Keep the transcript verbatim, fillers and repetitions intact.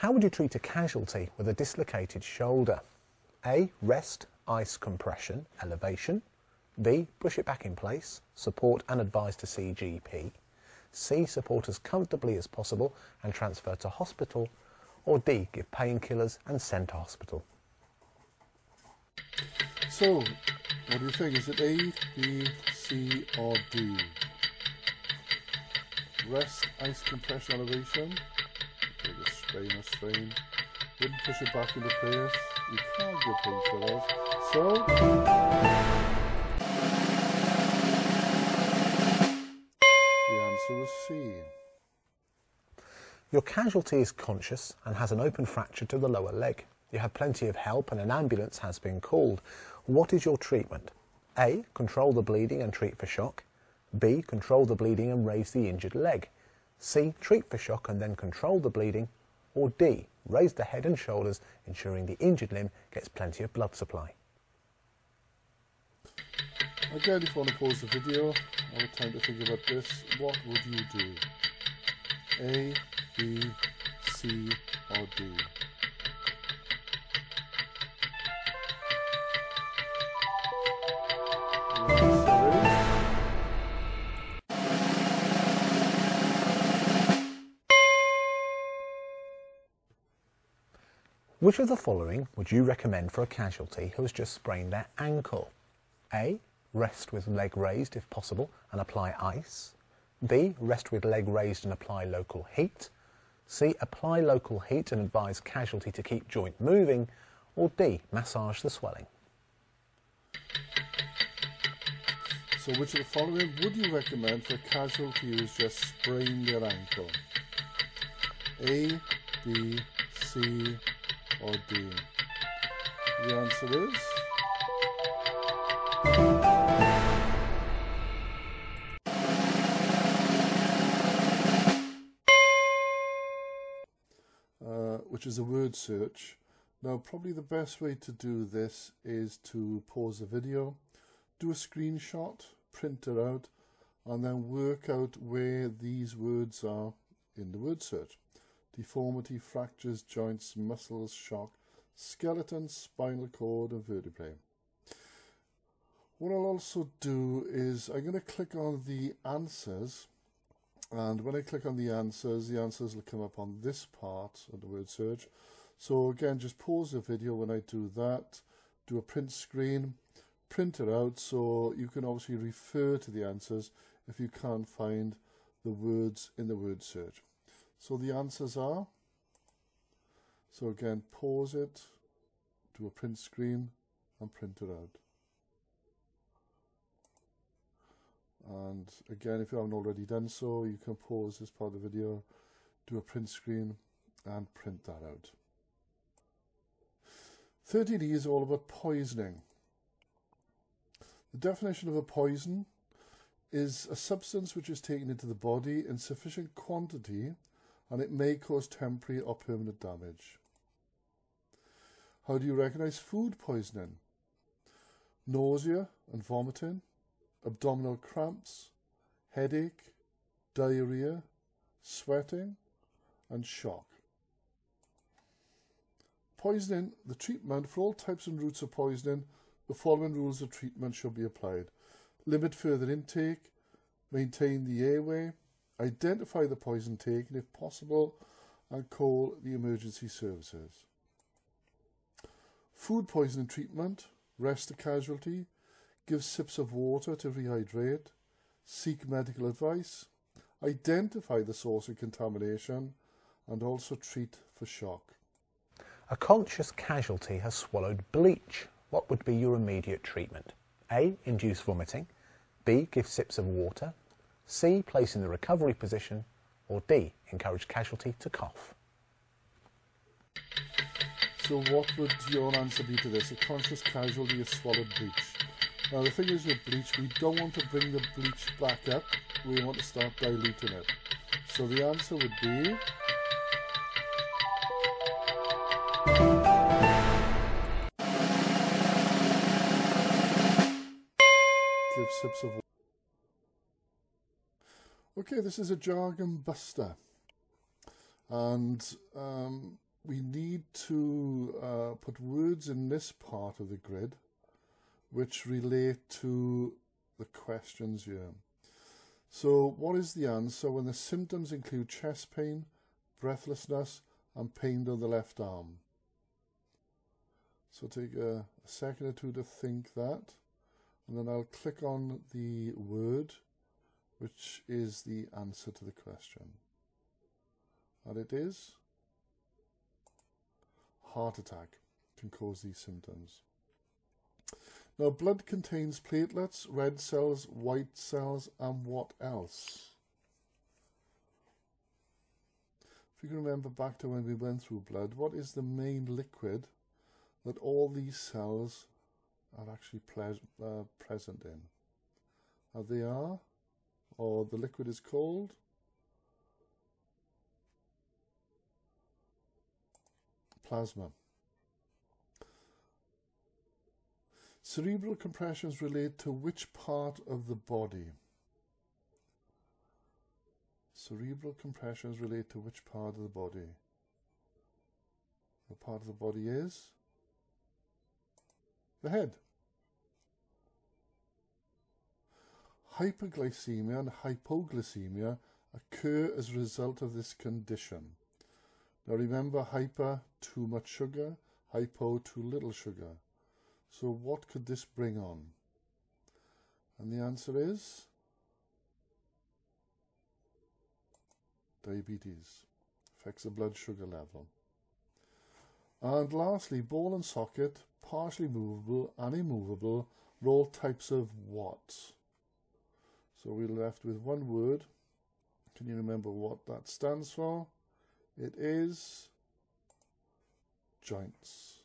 How would you treat a casualty with a dislocated shoulder? A. Rest, ice compression, elevation. B. Push it back in place, support and advise to see G P. C. Support as comfortably as possible and transfer to hospital. Or D. Give painkillers and send to hospital. So, what do you think? Is it A, B, C or D? Rest, ice compression, elevation. Just strain or strain. Wouldn't push it back into place. You can't get painkillers. So... C. Your casualty is conscious and has an open fracture to the lower leg. You have plenty of help and an ambulance has been called. What is your treatment? A. Control the bleeding and treat for shock. B. Control the bleeding and raise the injured leg. C. Treat for shock and then control the bleeding. Or D. Raise the head and shoulders, ensuring the injured limb gets plenty of blood supply. Again, if you want to pause the video, I have time to think about this. What would you do? A, B, C, or D? Which of the following would you recommend for a casualty who has just sprained their ankle? A. Rest with leg raised if possible and apply ice. B. Rest with leg raised and apply local heat. C. Apply local heat and advise casualty to keep joint moving. Or D. Massage the swelling. So which of the following would you recommend for a casualty who's just sprained their ankle? A, B, C or D? The answer is... which is a word search. Now, probably the best way to do this is to pause the video, do a screenshot, print it out, and then work out where these words are in the word search. Deformity, fractures, joints, muscles, shock, skeleton, spinal cord, and vertebrae. What I'll also do is I'm going to click on the answers. And when I click on the answers, the answers will come up on this part of the word search. So again, just pause the video when I do that, do a print screen, print it out so you can obviously refer to the answers if you can't find the words in the word search. So the answers are, so again, pause it, do a print screen and print it out. And again, if you haven't already done so, you can pause this part of the video, do a print screen and print that out. thirty D is all about poisoning. The definition of a poison is a substance which is taken into the body in sufficient quantity and it may cause temporary or permanent damage. How do you recognise food poisoning? Nausea and vomiting. Abdominal cramps, headache, diarrhea, sweating, and shock. Poisoning, the treatment for all types and routes of poisoning, the following rules of treatment should be applied. Limit further intake, maintain the airway, identify the poison taken if possible, and call the emergency services. Food poisoning treatment, rest the casualty, give sips of water to rehydrate, seek medical advice, identify the source of contamination, and also treat for shock. A conscious casualty has swallowed bleach. What would be your immediate treatment? A. Induce vomiting. B. Give sips of water. C. Place in the recovery position. Or D. Encourage casualty to cough. So what would your answer be to this? A conscious casualty has swallowed bleach. Now the thing is with bleach, we don't want to bring the bleach back up, we want to start diluting it. So the answer would be... Give sips of water. Okay, this is a jargon buster. And um, we need to uh, put words in this part of the grid which relate to the questions here. So what is the answer when the symptoms include chest pain, breathlessness and pain down the left arm? So take a, a second or two to think that, and then I'll click on the word which is the answer to the question. And it is heart attack can cause these symptoms. Now, blood contains platelets, red cells, white cells, and what else? If you can remember back to when we went through blood, what is the main liquid that all these cells are actually uh, present in? Now they are, or the liquid is called plasma. Cerebral compressions relate to which part of the body? Cerebral compressions relate to which part of the body? The part of the body is the head. Hyperglycemia and hypoglycemia occur as a result of this condition. Now remember, hyper, too much sugar, hypo, too little sugar. So what could this bring on? And the answer is diabetes. Affects the blood sugar level. And lastly, ball and socket, partially movable and immovable, are all types of what? So we're left with one word. Can you remember what that stands for? It is joints.